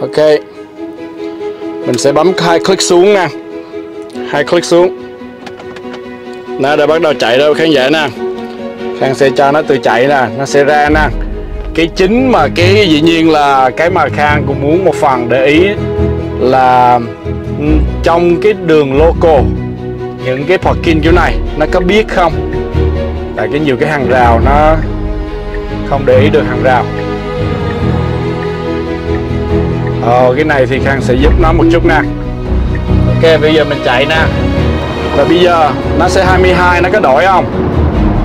Ok, mình sẽ bấm hai click xuống nè, hai click xuống. Nó đã bắt đầu chạy rồi khán giả nè. Khang sẽ cho nó tự chạy nè, nó sẽ ra nè. Cái chính mà cái dĩ nhiên là cái mà Khang cũng muốn một phần để ý là trong cái đường local, những cái parking kiểu này nó có biết không? Tại cái nhiều cái hàng rào nó không để ý được hàng rào. Cái này thì Khang sẽ giúp nó một chút nè. Ok, bây giờ mình chạy nè. Và bây giờ nó sẽ 22, nó có đổi không?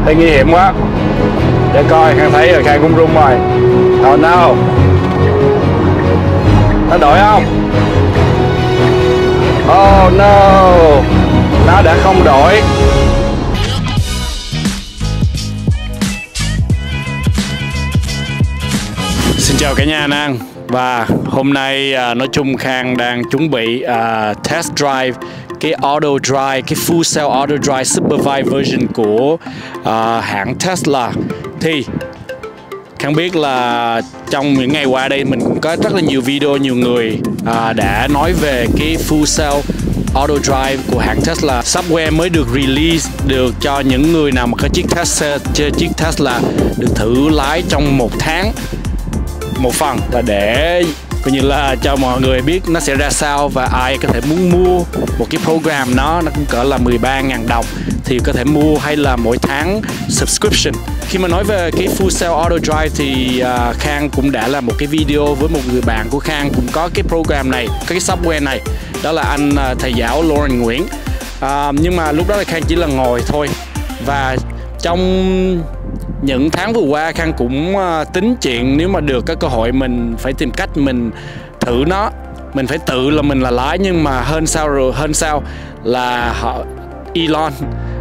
Hơi nguy hiểm quá. Để coi, Khang thấy rồi, Khang cũng run rồi. Oh no. Nó đổi không? Oh no. Nó đã không đổi. Xin chào cả nhà nè. Và hôm nay nói chung Khang đang chuẩn bị test drive cái auto drive, cái full self auto drive supervised version của hãng Tesla. Thì Khang biết là trong những ngày qua đây mình cũng có rất là nhiều video, nhiều người đã nói về cái full self auto drive của hãng Tesla. Software mới được release được cho những người nào mà có chiếc Tesla được thử lái trong một tháng. Một phần là để coi như là cho mọi người biết nó sẽ ra sao, và ai có thể muốn mua một cái program nó cũng cỡ là 13.000 đồng thì có thể mua, hay là mỗi tháng subscription. Khi mà nói về cái full self auto drive thì Khang cũng đã làm một cái video với một người bạn của Khang cũng có cái program này, có cái software này, đó là anh thầy giáo Lauren Nguyễn. Nhưng mà lúc đó là Khang chỉ là ngồi thôi, và trong những tháng vừa qua Khang cũng tính chuyện nếu mà được các cơ hội mình phải tìm cách mình thử nó, mình phải tự là mình là lái. Nhưng mà hơn sao là Elon,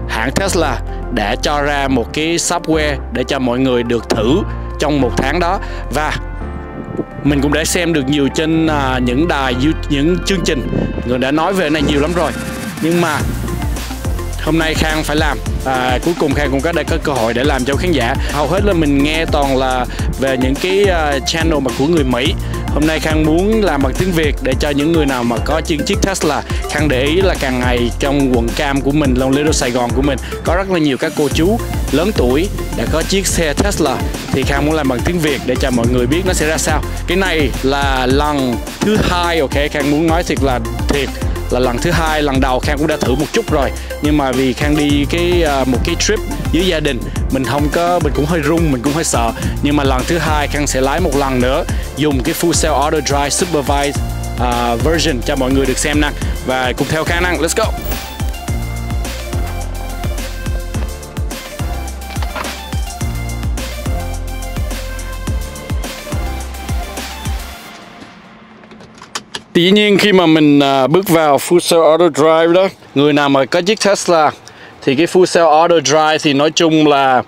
hãng Tesla đã cho ra một cái software để cho mọi người được thử trong một tháng đó, và mình cũng đã xem được nhiều trên những đài, những chương trình người đã nói về này nhiều lắm rồi. Nhưng mà hôm nay Khang phải làm, cuối cùng Khang cũng có cơ hội để làm cho khán giả. Hầu hết là mình nghe toàn là về những cái channel mà của người Mỹ. Hôm nay Khang muốn làm bằng tiếng Việt để cho những người nào mà có chiếc Tesla. Khang để ý là càng ngày trong quận Cam của mình, Little Saigon của mình, có rất là nhiều các cô chú lớn tuổi đã có chiếc xe Tesla. Thì Khang muốn làm bằng tiếng Việt để cho mọi người biết nó sẽ ra sao. Cái này là lần thứ hai, ok, Khang muốn nói thiệt là lần thứ hai. Lần đầu Khang cũng đã thử một chút rồi, nhưng mà vì Khang đi một cái trip với gia đình, mình cũng hơi run, mình cũng hơi sợ. Nhưng mà lần thứ hai Khang sẽ lái một lần nữa, dùng cái full self auto drive supervised version cho mọi người được xem nè. Và cùng theo Khang nè, let's go. Tuy nhiên khi mà mình bước vào full self auto drive đó, người nào mà có chiếc Tesla thì cái full self auto drive thì nói chung là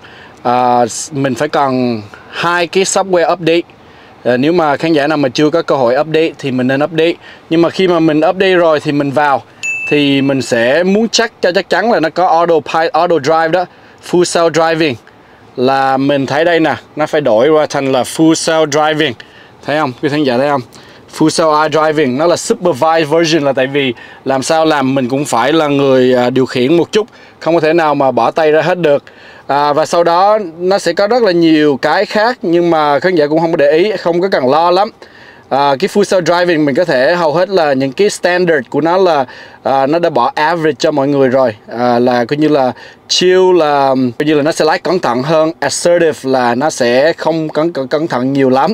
mình phải cần hai cái software update. Nếu mà khán giả nào mà chưa có cơ hội update thì mình nên update. Nhưng mà khi mà mình update rồi thì mình vào thì mình sẽ muốn check cho chắc chắn là nó có autopilot auto drive đó, full self driving. Là mình thấy đây nè, nó phải đổi qua thành là full self driving. Thấy không? Quý khán giả thấy không? Full self driving nó là supervised version, là tại vì làm sao làm mình cũng phải là người điều khiển một chút, không có thể nào mà bỏ tay ra hết được. Và sau đó nó sẽ có rất là nhiều cái khác, nhưng mà khán giả cũng không có để ý, không có cần lo lắm. Cái full self driving mình có thể hầu hết là những cái standard của nó là nó đã bỏ average cho mọi người rồi, là coi như là chill, là coi như là nó sẽ lái cẩn thận hơn, assertive là nó sẽ không cẩn thận nhiều lắm.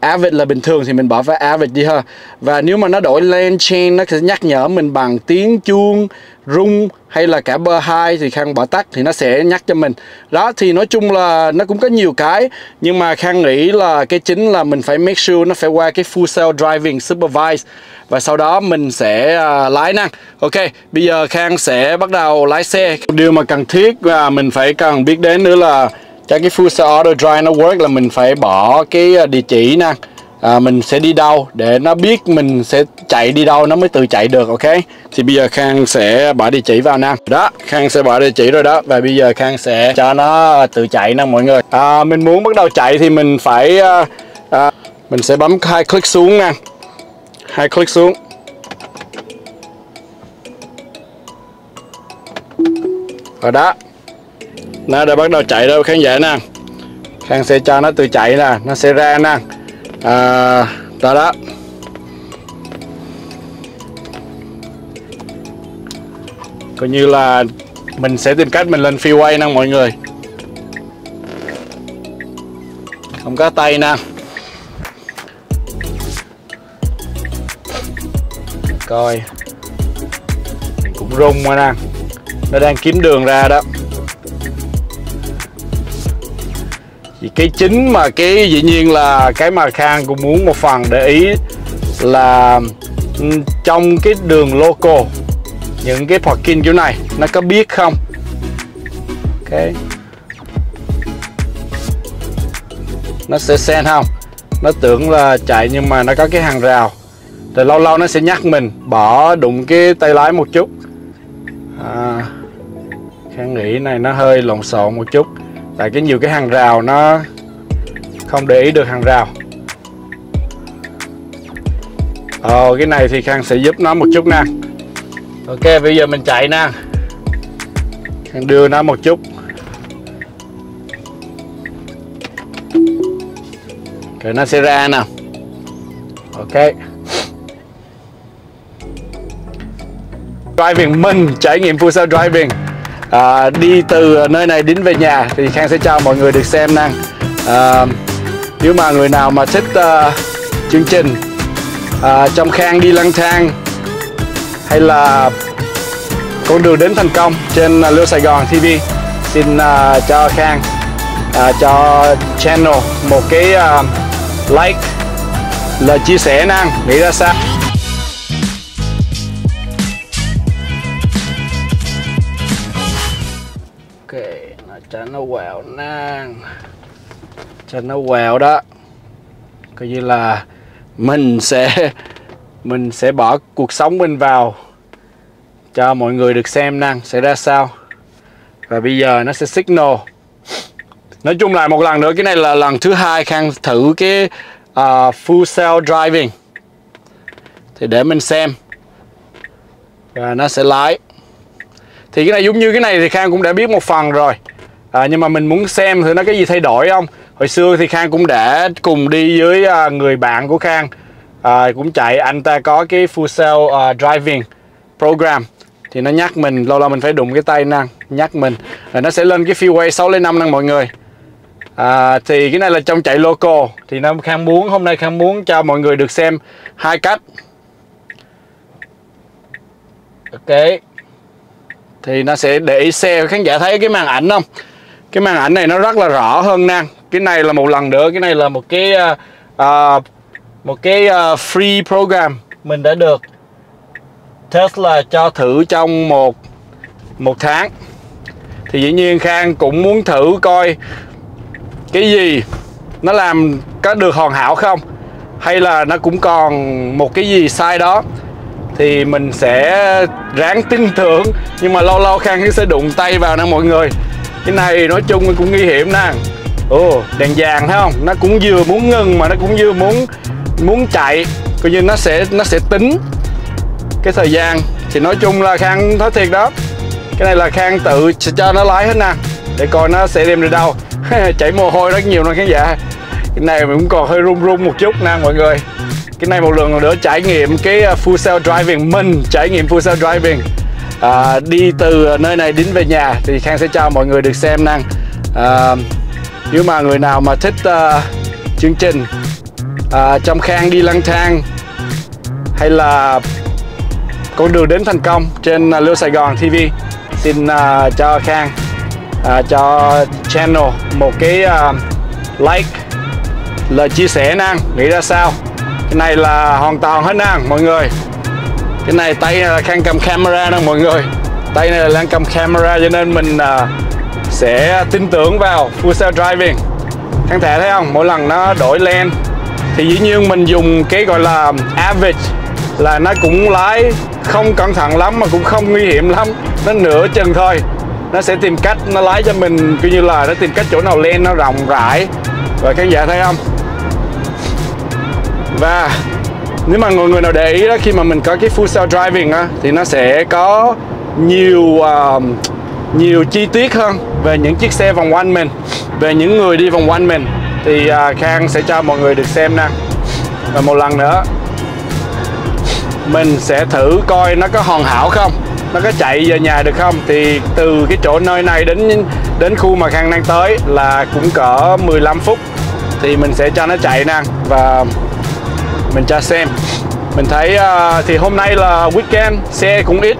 Average là bình thường thì mình bỏ vào average đi ha. Và nếu mà nó đổi lane change nó sẽ nhắc nhở mình bằng tiếng chuông, rung hay là cả bơ hai thì Khang bỏ tắt thì nó sẽ nhắc cho mình. Đó thì nói chung là nó cũng có nhiều cái, nhưng mà Khang nghĩ là cái chính là mình phải make sure nó phải qua cái full self driving supervised, và sau đó mình sẽ lái năng. Ok, bây giờ Khang sẽ bắt đầu lái xe. Điều mà cần thiết và mình phải cần biết đến nữa là cho cái full self auto drive nó work là mình phải bỏ cái địa chỉ nè, mình sẽ đi đâu để nó biết mình sẽ chạy đi đâu nó mới tự chạy được. Ok, thì bây giờ Khang sẽ bỏ địa chỉ vào nè. Đó, Khang sẽ bỏ địa chỉ rồi đó, và bây giờ Khang sẽ cho nó tự chạy nè mọi người. Mình muốn bắt đầu chạy thì mình phải Mình sẽ bấm hai click xuống nha, hai click xuống. Rồi đó, nó đã bắt đầu chạy đâu khán giả nè. Khang sẽ cho nó tự chạy nè, nó sẽ ra nè. Đó đó. Coi như là mình sẽ tìm cách mình lên freeway nè mọi người. Không có tay nè. Coi. Cũng rung rồi nè. Nó đang kiếm đường ra đó. Thì cái chính mà cái dĩ nhiên là cái mà Khang cũng muốn một phần để ý là trong cái đường local, những cái parking kiểu này nó có biết không? Ok, nó sẽ sen không? Nó tưởng là chạy nhưng mà nó có cái hàng rào. Rồi lâu lâu nó sẽ nhắc mình bỏ đụng cái tay lái một chút. Khang nghĩ này nó hơi lộn xộn một chút. Tại cái nhiều cái hàng rào nó không để ý được hàng rào. Cái này thì Khang sẽ giúp nó một chút nè. Ok, bây giờ mình chạy nè. Khang đưa nó một chút. Rồi nó sẽ ra nè. Ok. Driving, mình trải nghiệm full self driving. Đi từ nơi này đến về nhà thì Khang sẽ cho mọi người được xem nè. Nếu mà người nào mà thích chương trình trong Khang Đi Lang Thang hay là con đường đến thành công trên Little Saigon TV, xin cho Khang, cho channel một cái like là chia sẻ nè, nghĩ ra sao. Cho nó quẹo nang, cho nó quẹo đó. Coi như là mình sẽ bỏ cuộc sống mình vào cho mọi người được xem nang sẽ ra sao. Và bây giờ nó sẽ signal. Nói chung là một lần nữa, cái này là lần thứ hai Khang thử cái full self driving. Thì để mình xem. Và nó sẽ lái. Thì cái này giống như cái này thì Khang cũng đã biết một phần rồi. Nhưng mà mình muốn xem thử nó cái gì thay đổi không. Hồi xưa thì Khang cũng đã cùng đi với người bạn của Khang, cũng chạy, anh ta có cái full self driving program. Thì nó nhắc mình, lâu lâu mình phải đụng cái tay năng, nhắc mình. Rồi nó sẽ lên cái freeway 6/5 năng mọi người. Thì cái này là trong chạy local. Thì Khang muốn, hôm nay Khang muốn cho mọi người được xem hai cách. Ok. Thì nó sẽ để ý xe, khán giả thấy cái màn ảnh không? Cái màn ảnh này nó rất là rõ hơn nè. Cái này là một lần nữa, cái này là một cái free program mình đã được Tesla cho thử trong một tháng. Thì dĩ nhiên Khang cũng muốn thử coi cái gì nó làm có được hoàn hảo không, hay là nó cũng còn một cái gì sai đó. Thì mình sẽ ráng tin tưởng, nhưng mà lâu lâu Khang sẽ đụng tay vào nè mọi người. Cái này nói chung cũng nguy hiểm nè. Đèn vàng thấy không? Nó cũng vừa muốn ngừng mà nó cũng vừa muốn chạy. Coi như nó sẽ tính cái thời gian. Thì nói chung là Khang nói thiệt đó. Cái này là Khang tự cho nó lái hết nè, để coi nó sẽ đem đi đâu. Chảy mồ hôi rất nhiều nè khán giả. Cái này mình cũng còn hơi run run một chút nè mọi người. Cái này một lần nữa trải nghiệm cái full self driving. Mình trải nghiệm full self driving, đi từ nơi này đến về nhà. Thì Khang sẽ cho mọi người được xem nè. Nếu mà người nào mà thích chương trình trong Khang Đi Lang Thang hay là con đường đến thành công trên Little Saigon TV, xin cho Khang, cho channel một cái like là chia sẻ nè, nghĩ ra sao. Cái này là hoàn toàn hết nè mọi người. Cái này tay này là Khang cầm camera nè mọi người. Tay này là đang cầm camera, cho nên mình sẽ tin tưởng vào full self driving. Khang thể thấy không? Mỗi lần nó đổi lane thì dĩ nhiên mình dùng cái gọi là average, là nó cũng lái không cẩn thận lắm mà cũng không nguy hiểm lắm. Nó nửa chừng thôi. Nó sẽ tìm cách nó lái cho mình, coi như là nó tìm cách chỗ nào lane nó rộng rãi. Và khán giả thấy không? Và nếu mà mọi người nào để ý đó, khi mà mình có cái Full Self-Driving á, thì nó sẽ có nhiều chi tiết hơn về những chiếc xe vòng quanh mình, về những người đi vòng quanh mình. Thì Khang sẽ cho mọi người được xem nè. Và một lần nữa mình sẽ thử coi nó có hoàn hảo không, nó có chạy về nhà được không. Thì từ cái chỗ nơi này đến khu mà Khang đang tới là cũng cỡ 15 phút. Thì mình sẽ cho nó chạy nè và mình cho xem. Mình thấy thì hôm nay là weekend, xe cũng ít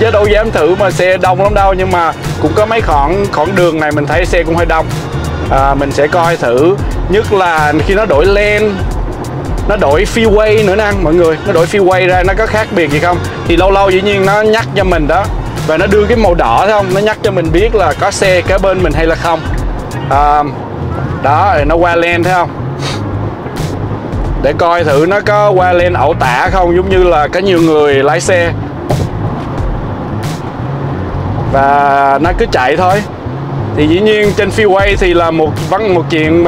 chứ đâu dám thử mà xe đông lắm đâu, nhưng mà cũng có mấy khoảng đường này mình thấy xe cũng hơi đông. Mình sẽ coi thử, nhất là khi nó đổi lane, nó đổi freeway nữa nè mọi người, nó đổi freeway ra nó có khác biệt gì không. Thì lâu lâu dĩ nhiên nó nhắc cho mình đó, và nó đưa cái màu đỏ thấy không, nó nhắc cho mình biết là có xe kế bên mình hay là không. Đó, nó qua lane thấy không, để coi thử nó có qua lane ẩu tả không, giống như là có nhiều người lái xe. Và nó cứ chạy thôi. Thì dĩ nhiên trên freeway thì là một chuyện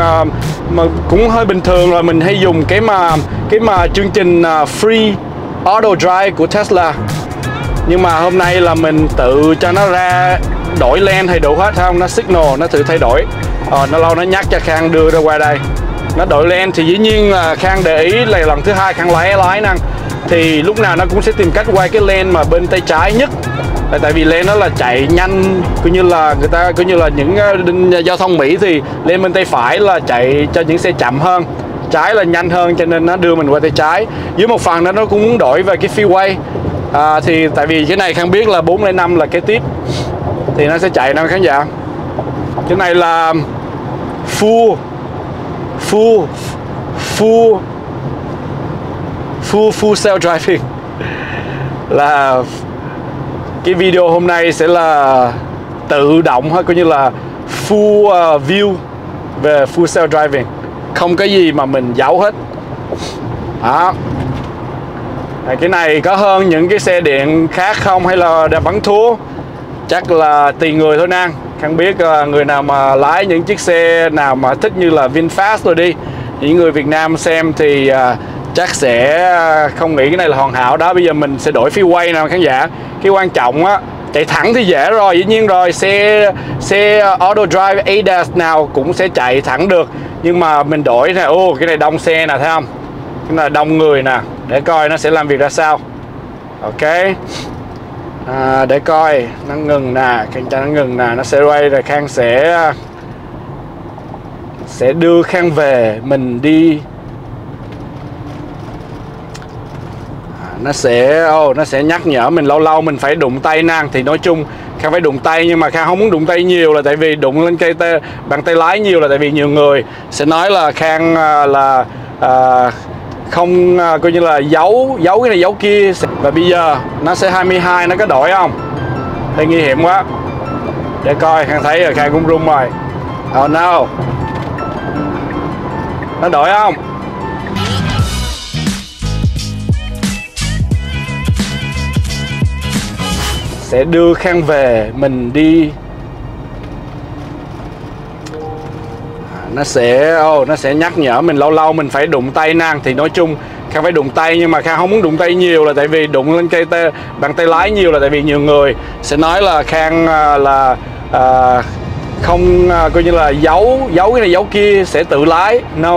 mà cũng hơi bình thường rồi. Mình hay dùng cái chương trình Free Auto Drive của Tesla. Nhưng mà hôm nay là mình tự cho nó ra đổi lane hay đủ hết không. Nó signal, nó tự thay đổi. Nó lâu nó nhắc cho Khang đưa ra qua đây. Nó đổi lane thì dĩ nhiên là Khang để ý là lần thứ hai Khang lái năng. Thì lúc nào nó cũng sẽ tìm cách quay cái lane mà bên tay trái nhất. Tại vì lane nó là chạy nhanh, cũng như là người ta, cũng như là những giao thông Mỹ thì lane bên tay phải là chạy cho những xe chậm hơn, trái là nhanh hơn, cho nên nó đưa mình qua tay trái. Dưới một phần đó nó cũng muốn đổi về cái freeway. Thì tại vì cái này Khang biết là 405 là cái tiếp thì nó sẽ chạy đâu khán giả. Cái này là full self driving. Là cái video hôm nay sẽ là tự động hay coi như là full view về full self driving, không có gì mà mình giấu hết. Đó. Cái này có hơn những cái xe điện khác không hay là đã bắn thua? Chắc là tùy người thôi nè. Khang biết người nào mà lái những chiếc xe nào mà thích như là VinFast rồi đi, những người Việt Nam xem thì chắc sẽ không nghĩ cái này là hoàn hảo đó. Bây giờ mình sẽ đổi freeway nào khán giả. Cái quan trọng á, chạy thẳng thì dễ rồi, dĩ nhiên rồi, xe auto drive ADAS nào cũng sẽ chạy thẳng được. Nhưng mà mình đổi này, ô cái này đông xe nè thấy không, cái này đông người nè, để coi nó sẽ làm việc ra sao. Ok. Để coi nó ngừng nè, Khang cho nó ngừng nè, nó sẽ quay rồi Khang sẽ đưa Khang về mình đi. Nó sẽ nhắc nhở mình, lâu lâu mình phải đụng tay nang. Thì nói chung Khang phải đụng tay, nhưng mà Khang không muốn đụng tay nhiều là tại vì đụng lên bàn tay lái nhiều là tại vì nhiều người sẽ nói là Khang không coi như là giấu cái này giấu kia. Và bây giờ nó sẽ 22, nó có đổi không? Đây nguy hiểm quá. Để coi, Khang thấy rồi, Khang cũng rung rồi. Oh no. Nó đổi không? Sẽ đưa Khang về mình đi. Nó sẽ nhắc nhở mình, lâu lâu mình phải đụng tay nang. Thì nói chung Khang phải đụng tay, nhưng mà Khang không muốn đụng tay nhiều là tại vì đụng lên bàn tay lái nhiều là tại vì nhiều người sẽ nói là Khang không coi như là giấu cái này giấu kia, sẽ tự lái. No,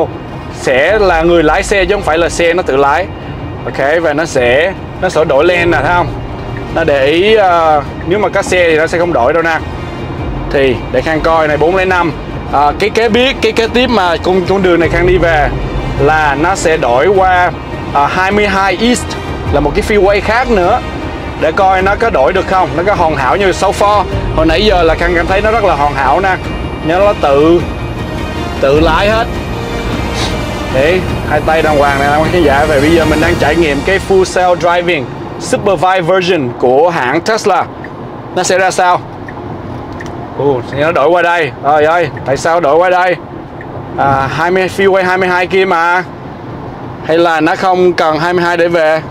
sẽ là người lái xe chứ không phải là xe nó tự lái. Ok, và nó sẽ đổi lane nè thấy không. Nó để ý nếu mà có xe thì nó sẽ không đổi đâu nè. Thì để Khang coi này, 405. Cái kế tiếp mà con đường này Khang đi về là nó sẽ đổi qua 22 East, là một cái freeway khác nữa. Để coi nó có đổi được không, nó có hoàn hảo như 64. Hồi nãy giờ là Khang cảm thấy nó rất là hoàn hảo nè. Nhớ nó tự lái hết. Để hai tay đàng hoàng này khán giả. Vậy bây giờ mình đang trải nghiệm cái Full Self Driving Supervised version của hãng Tesla. Nó sẽ ra sao? Nó đổi qua đây. Trời ơi, tại sao đổi qua đây? 20 freeway 22 kia mà. Hay là nó không cần 22 để về.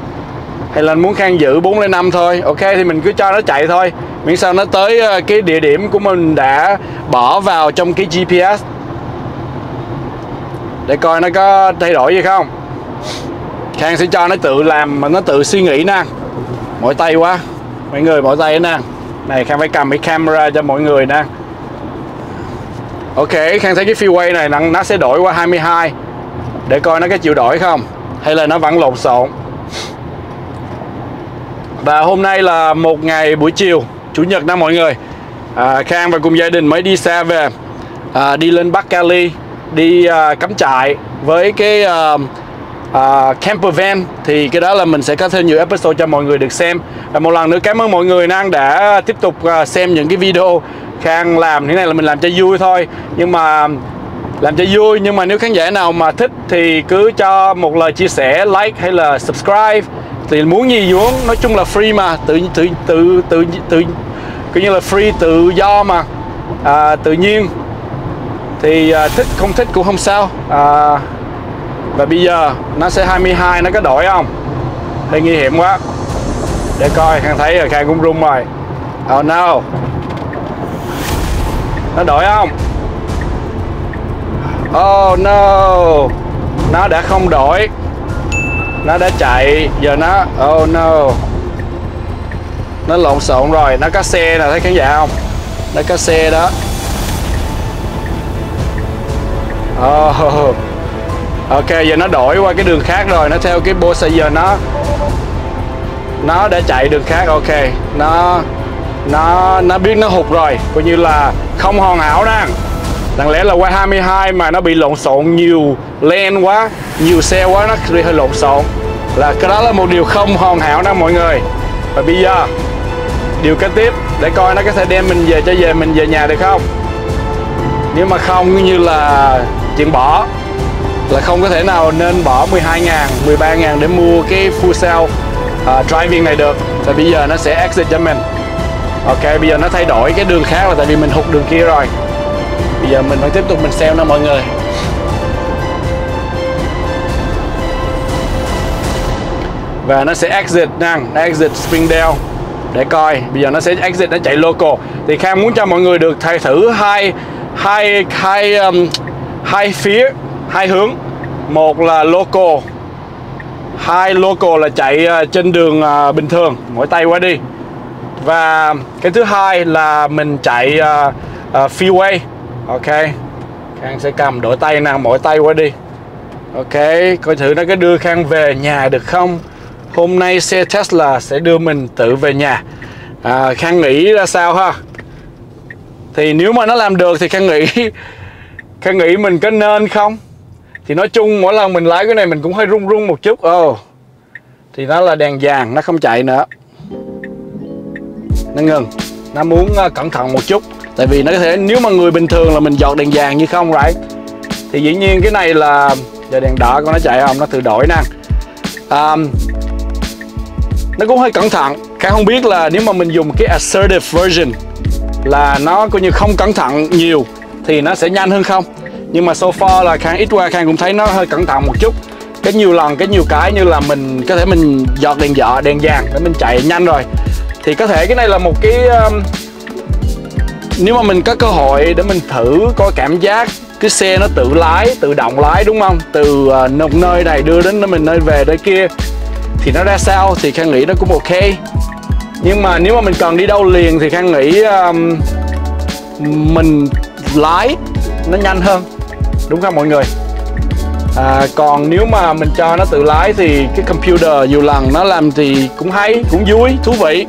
Hay là muốn Khang giữ 405 thôi. Ok, thì mình cứ cho nó chạy thôi, miễn sao nó tới cái địa điểm của mình đã bỏ vào trong cái GPS. Để coi nó có thay đổi gì không. Khang sẽ cho nó tự làm mà nó tự suy nghĩ nè. Mỏi tay quá, mọi người mỏi tay nè. Này Khang phải cầm cái camera cho mọi người nè. Ok, Khang thấy cái freeway này nó sẽ đổi qua 22 để coi nó có chịu đổi không, hay là nó vẫn lộn xộn. Và hôm nay là một ngày buổi chiều Chủ nhật đó mọi người. Khang và cùng gia đình mới đi xa về, đi lên Bắc Cali, đi cắm trại với cái camper van. Thì cái đó là mình sẽ có thêm nhiều episode cho mọi người được xem. Và một lần nữa cảm ơn mọi người đã tiếp tục xem những cái video Khang làm. Thế này là mình làm cho vui thôi, nhưng mà làm cho vui, nhưng mà nếu khán giả nào mà thích thì cứ cho một lời chia sẻ, like hay là subscribe. Thì muốn gì muốn, nói chung là free mà, tự coi như là free, tự do mà, tự nhiên. Thì thích không thích cũng không sao. Và bây giờ nó sẽ 22, nó có đổi không? Hơi nguy hiểm quá. Để coi, Khang thấy rồi, Khang cũng rung rồi. Oh no, nó đổi không? Oh no, nó đã không đổi, nó đã chạy. Giờ nó, oh no, nó lộn xộn rồi. Nó có xe nè, thấy khán giả không? Nó có xe đó. Oh, ok, giờ nó đổi qua cái đường khác rồi. Nó theo cái bô xe, giờ nó đã chạy đường khác. Ok, nó biết nó hụt rồi, coi như là không hoàn hảo đang. Đáng lẽ là qua 22 mà nó bị lộn xộn, nhiều lane quá, nhiều xe quá, nó bị hơi lộn xộn. Là cái đó là một điều không hoàn hảo đó mọi người. Và bây giờ điều kế tiếp để coi nó có thể đem mình về, cho về mình về nhà được không. Nếu mà không như là chuyện bỏ, là không có thể nào nên bỏ 12.000, 13.000 để mua cái Full Self-Driving này được. Thì bây giờ nó sẽ exit cho mình. Ok, bây giờ nó thay đổi cái đường khác là tại vì mình hụt đường kia rồi. Bây giờ mình vẫn tiếp tục mình xem nè mọi người. Và nó sẽ exit nè, exit Springdale. Để coi, bây giờ nó sẽ exit, nó chạy local. Thì Khang muốn cho mọi người được thay thử hai phía, hai hướng. Một là local, hai local là chạy trên đường bình thường, mỗi tay qua đi. Và cái thứ hai là mình chạy freeway. Ok, Khang sẽ cầm đổi tay nào, mỗi tay qua đi. Ok, coi thử nó có đưa Khang về nhà được không. Hôm nay xe Tesla sẽ đưa mình tự về nhà. Khang nghĩ ra sao ha. Thì nếu mà nó làm được thì Khang nghĩ mình có nên không. Thì nói chung mỗi lần mình lái cái này mình cũng hơi run run một chút. Thì nó là đèn vàng, nó không chạy nữa, nó ngừng. Nó muốn cẩn thận một chút. Tại vì nó có thể, nếu mà người bình thường là mình giọt đèn vàng như không rồi. Thì dĩ nhiên cái này là giờ đèn đỏ, con nó chạy không, nó tự đổi nè. Nó cũng hơi cẩn thận. Khang không biết là nếu mà mình dùng cái assertive version là nó coi như không cẩn thận nhiều thì nó sẽ nhanh hơn không. Nhưng mà so far là Khang ít qua, Khang cũng thấy nó hơi cẩn thận một chút. Cái nhiều lần, cái nhiều cái như là mình có thể mình giọt đèn vàng để mình chạy nhanh rồi. Thì có thể cái này là một cái nếu mà mình có cơ hội để mình thử coi cảm giác cái xe nó tự lái, tự động lái đúng không? Từ một nơi này đưa đến mình nơi về nơi kia thì nó ra sao, thì Khang nghĩ nó cũng ok. Nhưng mà nếu mà mình cần đi đâu liền thì Khang nghĩ mình lái nó nhanh hơn, đúng không mọi người? Còn nếu mà mình cho nó tự lái thì cái computer nhiều lần nó làm thì cũng hay, cũng vui, thú vị,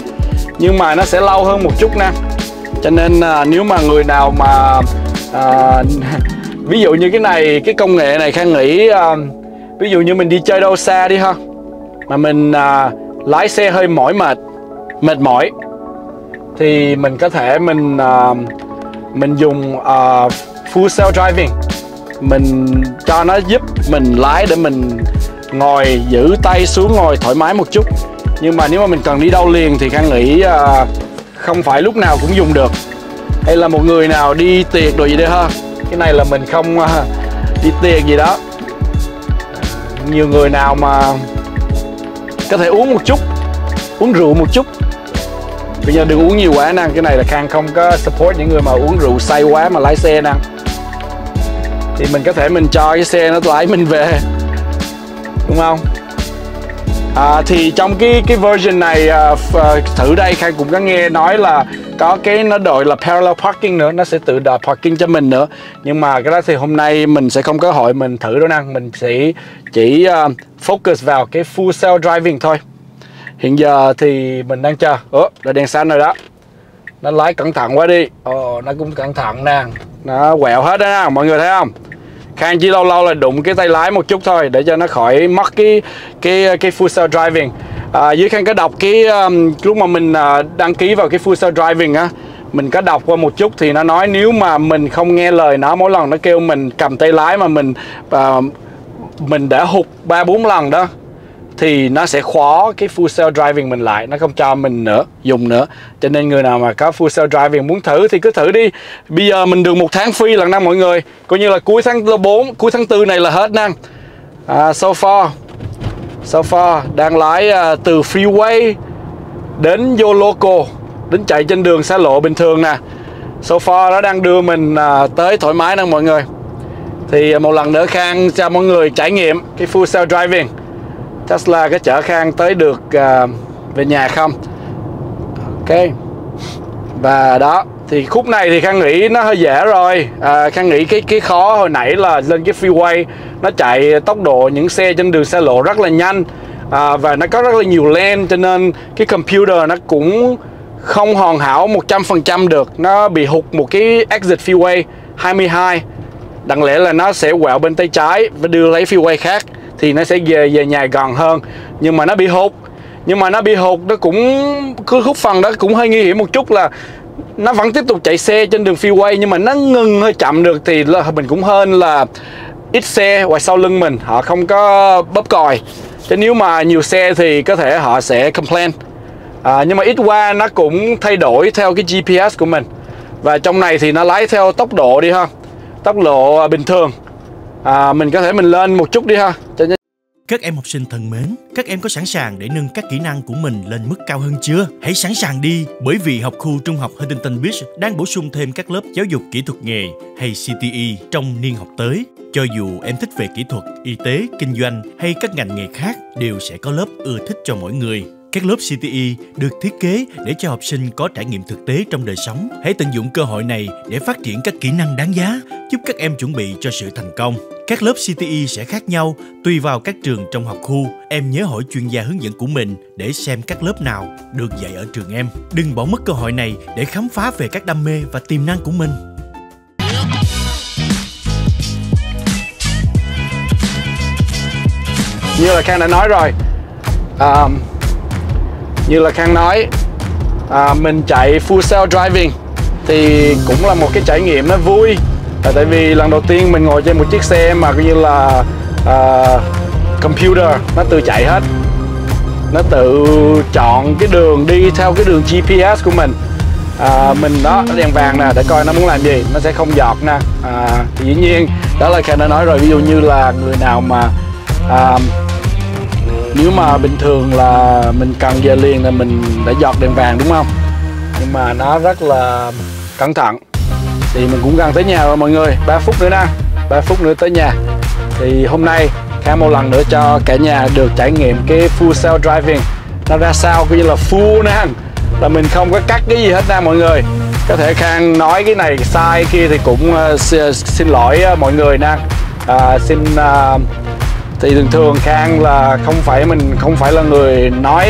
nhưng mà nó sẽ lâu hơn một chút nè. Cho nên nếu mà người nào mà ví dụ như cái này, cái công nghệ này Khang nghĩ ví dụ như mình đi chơi đâu xa đi ha, mà mình lái xe hơi mệt mỏi thì mình có thể mình dùng Full Self-Driving. Mình cho nó giúp mình lái để mình ngồi giữ tay xuống, ngồi thoải mái một chút. Nhưng mà nếu mà mình cần đi đâu liền thì Khang nghĩ không phải lúc nào cũng dùng được. Hay là một người nào đi tiệc đồ gì đấy ha, cái này là mình không đi tiệc gì đó. Nhiều người nào mà có thể uống một chút, uống rượu một chút. Bây giờ đừng uống nhiều quá nè, cái này là Khang không có support những người mà uống rượu say quá mà lái xe nè. Thì mình có thể mình cho cái xe nó lái mình về, đúng không? Thì trong cái version này thử đây, Khang cũng có nghe nói là có cái nó đổi là parallel parking nữa, nó sẽ tự đòi parking cho mình nữa. Nhưng mà cái đó thì hôm nay mình sẽ không có cơ hội mình thử đâu năng, mình sẽ chỉ focus vào cái full self driving thôi. Hiện giờ thì mình đang chờ. Đợi đèn xanh rồi đó. Nó lái cẩn thận quá đi. Nó cũng cẩn thận nè. Nó quẹo hết đó nè, mọi người thấy không? Khang chỉ lâu lâu là đụng cái tay lái một chút thôi để cho nó khỏi mất cái full self driving. Dưới Khang có đọc cái lúc mà mình đăng ký vào cái full self driving á, mình có đọc qua một chút thì nó nói nếu mà mình không nghe lời nó, mỗi lần nó kêu mình cầm tay lái mà mình đã hụt 3-4 lần đó thì nó sẽ khóa cái full self driving mình lại, nó không cho mình dùng nữa. Cho nên người nào mà có full self driving muốn thử thì cứ thử đi. Bây giờ mình được 1 tháng free lần năm mọi người, coi như là cuối tháng 4, cuối tháng 4 này là hết năng. So far đang lái từ freeway đến vô local, đến chạy trên đường xa lộ bình thường nè. So far nó đang đưa mình tới thoải mái năng mọi người. Thì một lần nữa Khang cho mọi người trải nghiệm cái full self driving. Tesla có chở Khang tới được về nhà không? Ok. Và đó, thì khúc này thì Khang nghĩ nó hơi dễ rồi. Khang nghĩ cái khó hồi nãy là lên cái freeway, nó chạy tốc độ những xe trên đường xa lộ rất là nhanh, và nó có rất là nhiều lane, cho nên cái computer nó cũng không hoàn hảo 100% được. Nó bị hụt một cái exit freeway 22. Đáng lẽ là nó sẽ quẹo bên tay trái và đưa lấy freeway khác thì nó sẽ về nhà gần hơn, nhưng mà nó bị hụt. Nó cũng cứ khúc phần đó cũng hơi nguy hiểm một chút, là nó vẫn tiếp tục chạy xe trên đường freeway nhưng mà nó ngừng hơi chậm được, thì mình cũng hên là ít xe ngoài sau lưng mình họ không có bóp còi, chứ nếu mà nhiều xe thì có thể họ sẽ complain. Nhưng mà ít qua nó cũng thay đổi theo cái GPS của mình, và trong này thì nó lái theo tốc độ đi ha, tốc độ bình thường. Mình có thể mình lên một chút đi ha. Các em học sinh thân mến, các em có sẵn sàng để nâng các kỹ năng của mình lên mức cao hơn chưa? Hãy sẵn sàng đi, bởi vì học khu Trung học Huntington Beach đang bổ sung thêm các lớp giáo dục kỹ thuật nghề hay CTE trong niên học tới. Cho dù em thích về kỹ thuật, y tế, kinh doanh hay các ngành nghề khác, đều sẽ có lớp ưa thích cho mỗi người. Các lớp CTE được thiết kế để cho học sinh có trải nghiệm thực tế trong đời sống. Hãy tận dụng cơ hội này để phát triển các kỹ năng đáng giá, giúp các em chuẩn bị cho sự thành công. Các lớp CTE sẽ khác nhau tùy vào các trường trong học khu. Em nhớ hỏi chuyên gia hướng dẫn của mình để xem các lớp nào được dạy ở trường em. Đừng bỏ mất cơ hội này để khám phá về các đam mê và tiềm năng của mình. Như là Khang đã nói rồi, mình chạy full self driving thì cũng là một cái trải nghiệm nó vui, tại vì lần đầu tiên mình ngồi trên một chiếc xe mà coi như là computer nó tự chạy hết, nó tự chọn cái đường đi theo cái đường GPS của mình. Mình đó, đèn vàng nè để coi nó muốn làm gì, nó sẽ không giọt nè. Thì dĩ nhiên đó là Khang đã nói rồi, ví dụ như là người nào mà nếu mà bình thường là mình cần về liền là mình đã giọt đèn vàng đúng không, nhưng mà nó rất là cẩn thận. Thì mình cũng gần tới nhà rồi mọi người, 3 phút nữa nè, 3 phút nữa tới nhà. Thì hôm nay Khang một lần nữa cho cả nhà được trải nghiệm cái full self driving nó ra sao, coi như là full nè, là mình không có cắt cái gì hết nè mọi người. Có thể Khang nói cái này sai kia thì cũng xin lỗi mọi người nè. Thì thường Khang là không phải là người nói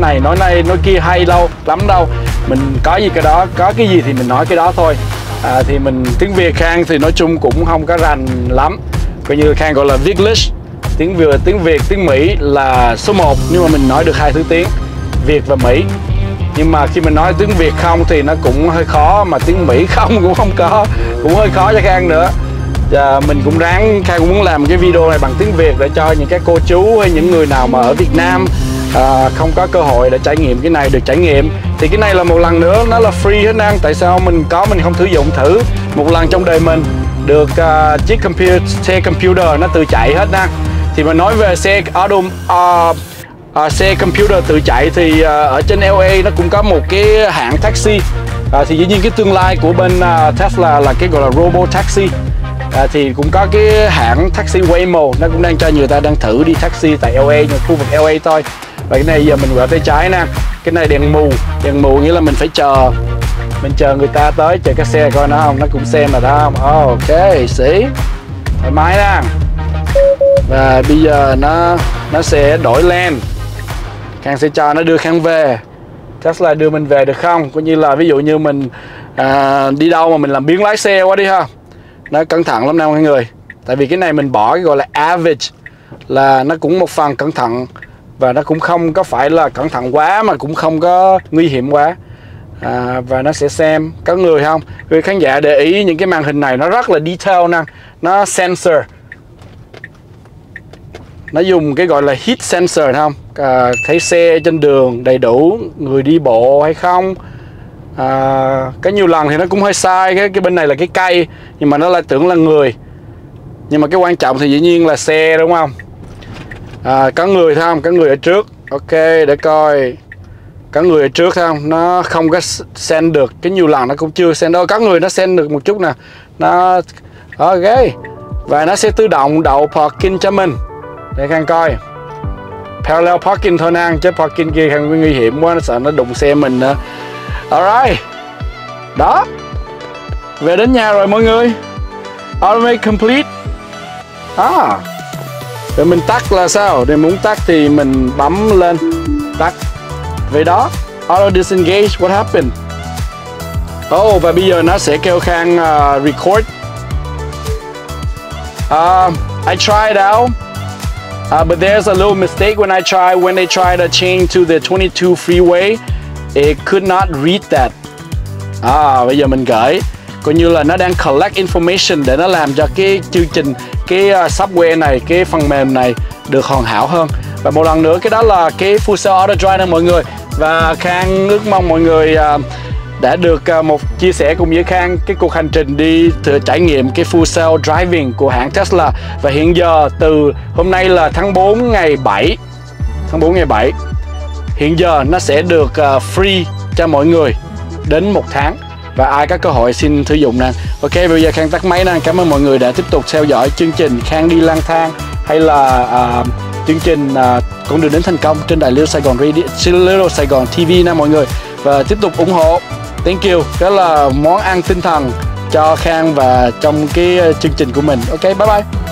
này nói nay nói kia hay đâu lắm đâu, mình có gì cái đó, có cái gì thì mình nói cái đó thôi. Thì mình tiếng Việt Khang thì nói chung cũng không có rành lắm, coi như Khang gọi là Viglish, tiếng vừa tiếng Việt tiếng Mỹ là số 1, nhưng mà mình nói được 2 thứ tiếng Việt và Mỹ. Nhưng mà khi mình nói tiếng Việt không thì nó cũng hơi khó, mà tiếng Mỹ không cũng không có, cũng hơi khó cho Khang nữa. Mình cũng ráng, Khang cũng muốn làm cái video này bằng tiếng Việt để cho những các cô chú hay những người nào mà ở Việt Nam không có cơ hội để trải nghiệm cái này được trải nghiệm. Thì cái này là một lần nữa, nó là free hết năng, tại sao mình không sử dụng thử một lần trong đời mình được chiếc xe computer nó tự chạy hết năng. Thì mà nói về xe computer tự chạy thì ở trên LA nó cũng có một cái hãng taxi, thì dĩ nhiên cái tương lai của bên Tesla là cái gọi là robo taxi. thì cũng có cái hãng taxi Waymo, nó cũng đang cho người ta đang thử đi taxi tại LA, khu vực LA thôi. Và cái này giờ mình quẹo tay trái nè, cái này đèn mù, đèn mù nghĩa là mình phải chờ, mình chờ người ta tới, chờ cái xe coi nó không, nó cũng xem là đó không. Ok, xí thoải mái nè. Và bây giờ nó sẽ đổi lane, Khang sẽ cho nó đưa Khang về. Tesla đưa mình về được không? Coi như là ví dụ như mình đi đâu mà mình làm biếng lái xe quá đi ha, nó cẩn thận lắm nè mọi người. Tại vì cái này mình bỏ cái gọi là average, là nó cũng một phần cẩn thận, và nó cũng không có phải là cẩn thận quá mà cũng không có nguy hiểm quá. Và nó sẽ xem có người không. Vì khán giả để ý những cái màn hình này nó rất là detail nè, nó sensor, nó dùng cái gọi là heat sensor không? Thấy xe trên đường đầy đủ, người đi bộ hay không. Cái nhiều lần thì nó cũng hơi sai, cái bên này là cái cây nhưng mà nó lại tưởng là người. Nhưng mà cái quan trọng thì dĩ nhiên là xe đúng không? Có người thấy không? Có người ở trước. Ok, để coi. Có người ở trước thấy không? Nó không có send được, cái nhiều lần nó cũng chưa send đâu. Có người nó send được một chút nè. Nó ok. Và nó sẽ tự động đậu parking cho mình. Để Khang coi. Parallel parking thôi nè, chứ parking kia Khang nguy hiểm quá, nó sợ nó đụng xe mình nữa. Alright. Đó. Về đến nhà rồi mọi người. Automate complete. Rồi mình tắt là sao? Để muốn tắt thì mình bấm lên tắt. Vậy đó. Auto disengage, what happened? Và bây giờ nó sẽ kêu Khang record. I tried out. But there's a little mistake when they tried to change to the 22 freeway, it could not read that. Bây giờ mình gửi, coi như là nó đang collect information để nó làm cho cái chương trình, cái software này, cái phần mềm này được hoàn hảo hơn. Và một lần nữa, cái đó là cái Full Self Auto Drive mọi người. Và Khang ước mong mọi người đã được một chia sẻ cùng với Khang cái cuộc hành trình đi thử trải nghiệm cái Full Self Driving của hãng Tesla. Và hiện giờ từ hôm nay là tháng 4 ngày 7, hiện giờ nó sẽ được free cho mọi người đến 1 tháng. Và ai có cơ hội xin sử dụng nè. Ok, bây giờ Khang tắt máy nè. Cảm ơn mọi người đã tiếp tục theo dõi chương trình Khang Đi Lang Thang, hay là chương trình Con Đường Đến Thành Công trên đài Little Saigon TV nè mọi người. Và tiếp tục ủng hộ. Thank you. Đó là món ăn tinh thần cho Khang và trong cái chương trình của mình. Ok, bye bye.